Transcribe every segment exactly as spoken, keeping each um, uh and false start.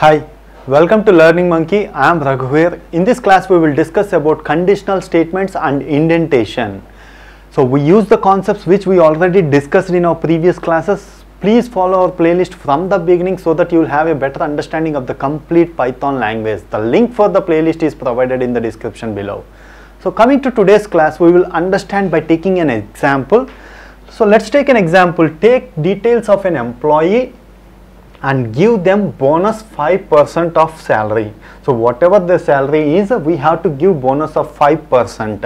Hi, welcome to Learning Monkey. I am Raghuveer. In this class we will discuss about conditional statements and indentation. So we use the concepts which we already discussed in our previous classes. Please follow our playlist from the beginning so that you will have a better understanding of the complete Python language. The link for the playlist is provided in the description below. So coming to today's class, we will understand by taking an example. So let's take an example. Take details of an employee and give them bonus five percent of salary. So whatever the salary is, we have to give bonus of five percent.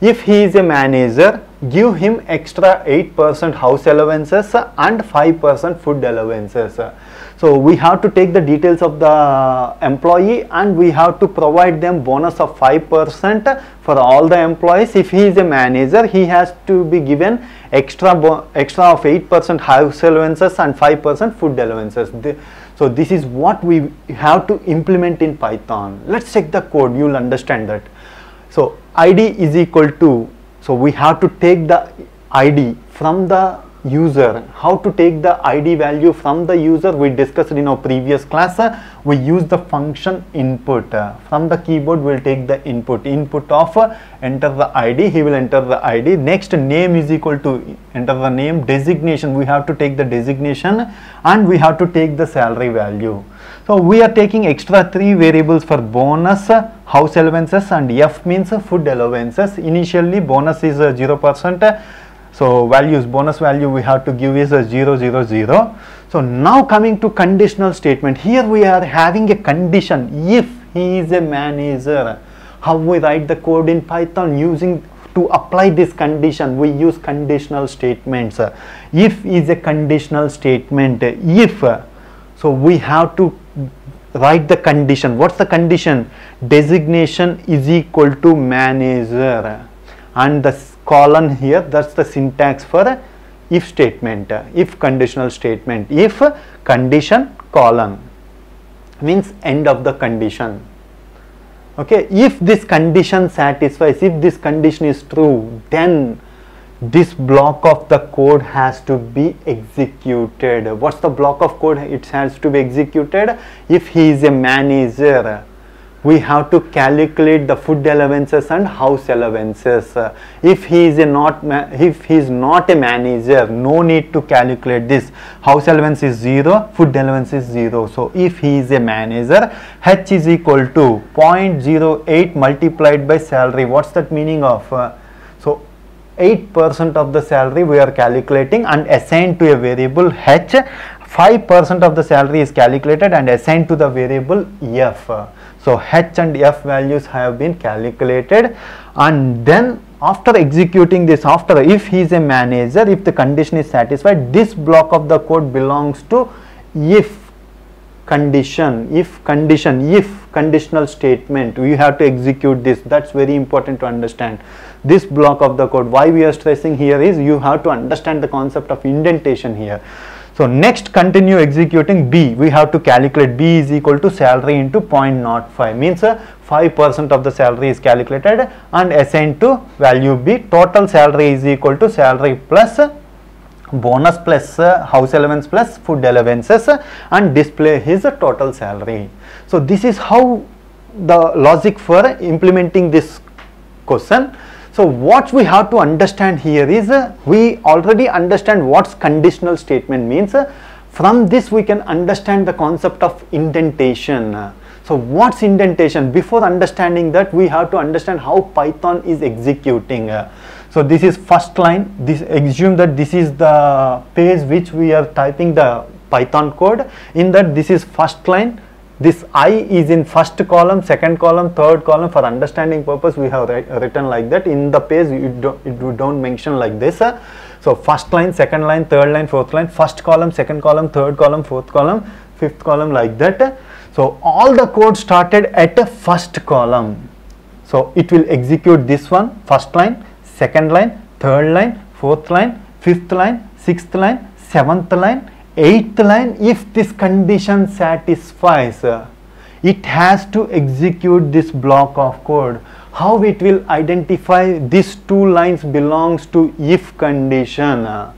If he is a manager, give him extra eight percent house allowances and five percent food allowances. So we have to take the details of the employee and we have to provide them bonus of five percent for all the employees. If he is a manager, he has to be given extra bo extra of eight percent house allowances and five percent food allowances. The, so this is what we have to implement in Python. Let's check the code, you will understand that. So I D is equal to, so we have to take the I D from the user. How to take the I D value from the user, we discussed in our previous class. We use the function input. From the keyboard we will take the input. Input of, enter the I D, he will enter the I D. Next, name is equal to, enter the name. Designation, we have to take the designation and we have to take the salary value. So we are taking extra three variables for bonus, house allowances, and F means food allowances. Initially bonus is zero percent, so values, bonus value we have to give is zero zero zero. So now coming to conditional statement, here we are having a condition. If he is a manager, how we write the code in Python using to apply this condition, we use conditional statements. If is a conditional statement. If, so we have to write the condition. What's the condition? Designation is equal to manager, and the colon here, that's the syntax for if statement, if conditional statement. If condition colon means end of the condition. Okay, if this condition satisfies, if this condition is true, then this block of the code has to be executed. What's the block of code? It has to be executed. If he is a manager, we have to calculate the food allowances and house allowances. If he is a not if he is not a manager, no need to calculate this. House allowance is zero, food allowance is zero. So if he is a manager, H is equal to zero point zero eight multiplied by salary. What's that meaning of? So eight percent of the salary we are calculating and assigned to a variable H. five percent of the salary is calculated and assigned to the variable F. So H and F values have been calculated, and then after executing this, after if he is a manager, if the condition is satisfied, this block of the code belongs to if condition, if condition, if conditional statement. We have to execute this. That's very important to understand this block of the code. Why we are stressing here is you have to understand the concept of indentation here. So next, continue executing B. We have to calculate B is equal to salary into zero point zero five, means five percent of the salary is calculated and assigned to value B. Total salary is equal to salary plus bonus plus uh, house allowance plus food allowances, uh, and display his uh, total salary. So this is how the logic for uh, implementing this question. So what we have to understand here is uh, we already understand what's conditional statement means. Uh, from this we can understand the concept of indentation. Uh, so what's indentation? Before understanding that, we have to understand how Python is executing. Uh, So this is first line. This, assume that this is the page which we are typing the Python code. In that, this is first line. This I is in first column, second column, third column. For understanding purpose, we have written like that. In the page, you don't, you don't mention like this. So first line, second line, third line, fourth line. First column, second column, third column, fourth column, fifth column, like that. So all the code started at a first column. So it will execute this one, first line, second line, third line, fourth line, fifth line, sixth line, seventh line, eighth line. If this condition satisfies, uh, it has to execute this block of code. How it will identify these two lines belongs to if condition. Uh,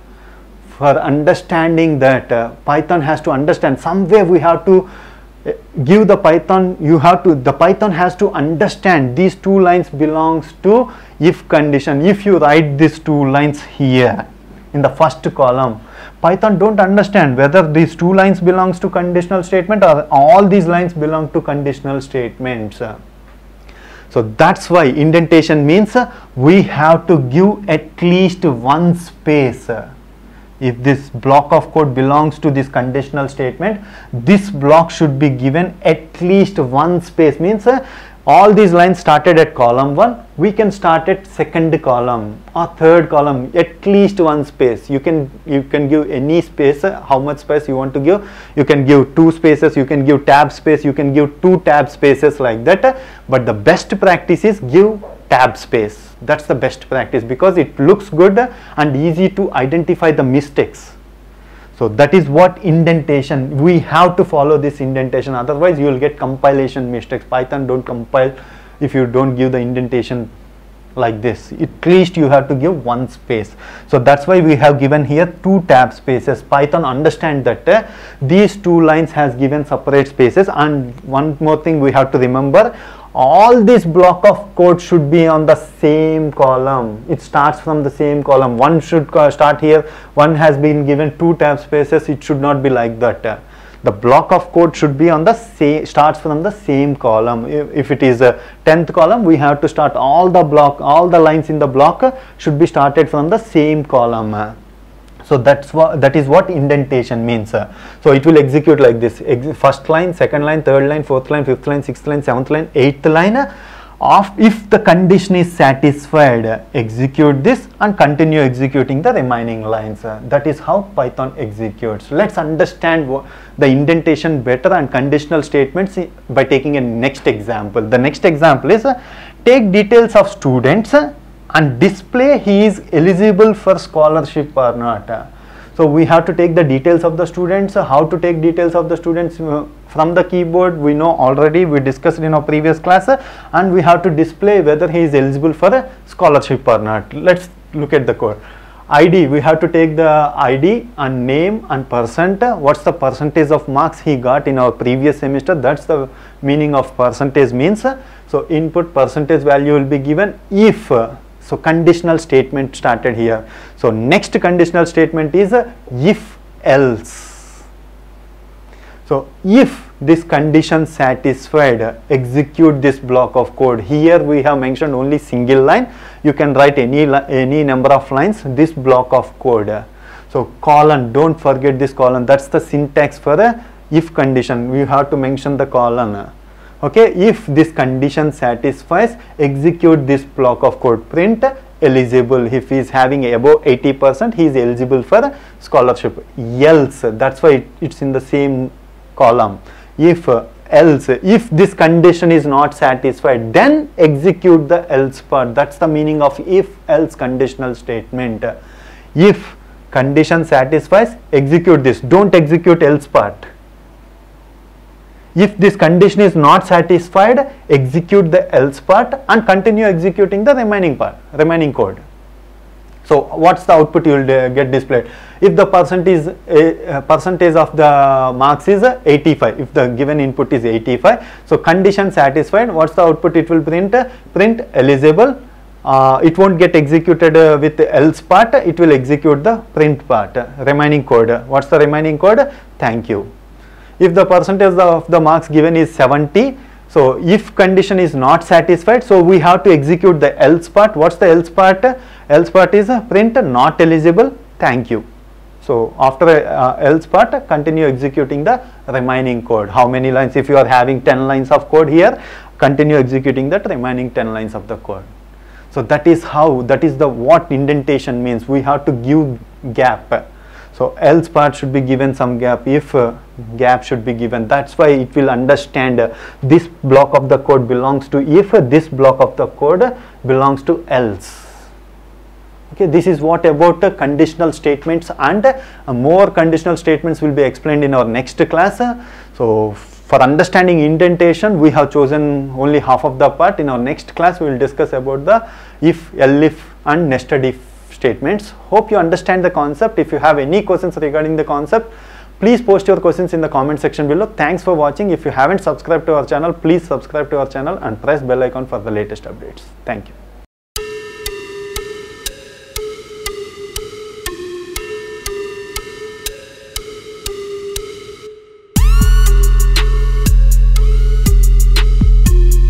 for understanding that, uh, Python has to understand. Somewhere we have to give the Python, you have to, the Python has to understand these two lines belongs to if condition. If you write these two lines here in the first column, Python don't understand whether these two lines belongs to conditional statement or all these lines belong to conditional statements. So that's why indentation means we have to give at least one space. If this block of code belongs to this conditional statement, this block should be given at least one space. Means uh, all these lines started at column one, we can start at second column or third column, at least one space. You can you can give any space, uh, how much space you want to give. You can give two spaces, you can give tab space, you can give two tab spaces like that. Uh, but the best practice is give tab space. That's the best practice because it looks good and easy to identify the mistakes. So that is what indentation, we have to follow this indentation, otherwise you will get compilation mistakes. Python don't compile if you don't give the indentation like this. At least you have to give one space. So that's why we have given here two tab spaces. Python understand that uh, these two lines has given separate spaces. And one more thing we have to remember, all this block of code should be on the same column. It starts from the same column. One should start here, one has been given two tab spaces. It should not be like that. The block of code should be on the same, starts from the same column. If, if it is a tenth column, we have to start all the block, all the lines in the block should be started from the same column. So that's what, that is what indentation means. So it will execute like this: first line, second line, third line, fourth line, fifth line, sixth line, seventh line, eighth line. Of if the condition is satisfied, execute this and continue executing the remaining lines. That is how Python executes. Let's understand the indentation better and conditional statements by taking a next example. The next example is take details of students and display he is eligible for scholarship or not. So we have to take the details of the students. How to take details of the students from the keyboard, we know already, we discussed in our previous class, and we have to display whether he is eligible for a scholarship or not. Let's look at the code. I D, we have to take the I D and name and percent. What's the percentage of marks he got in our previous semester? That's the meaning of percentage means. So input percentage value will be given if. So conditional statement started here. So next conditional statement is uh, if else. So if this condition satisfied, uh, execute this block of code. Here we have mentioned only single line. You can write any any number of lines. This block of code. Uh, so colon. Don't forget this colon. That's the syntax for a uh, if condition. We have to mention the colon. Uh, Okay, if this condition satisfies, execute this block of code. Print eligible. If he is having above eighty percent, he is eligible for scholarship. Else, that's why it, it's in the same column. If else, if this condition is not satisfied, then execute the else part. That's the meaning of if else conditional statement. If condition satisfies, execute this. Don't execute else part. If this condition is not satisfied, execute the else part and continue executing the remaining part, remaining code. So what's the output you will get displayed? If the percentage, uh, percentage of the marks is uh, eighty-five, if the given input is eighty-five, so condition satisfied, what's the output it will print? Uh, print eligible. Uh, it won't get executed uh, with the else part, it will execute the print part, uh, remaining code. What's the remaining code? Thank you. If the percentage of the marks given is seventy, so if condition is not satisfied, so we have to execute the else part. What's the else part? Else part is print not eligible, thank you. So after uh, else part, continue executing the remaining code. How many lines? If you are having ten lines of code here, continue executing that remaining ten lines of the code. So that is how, that is the what indentation means. We have to give gap. So else part should be given some gap, if uh, gap should be given. That's why it will understand uh, this block of the code belongs to if, uh, this block of the code uh, belongs to else. Okay, this is what about uh, conditional statements, and uh, more conditional statements will be explained in our next class. Uh, so for understanding indentation, we have chosen only half of the part. In our next class, we will discuss about the if, elif and nested if statements. Hope you understand the concept. If you have any questions regarding the concept, Please post your questions in the comment section below. Thanks for watching. If you haven't subscribed to our channel, please subscribe to our channel and press bell icon for the latest updates. Thank you.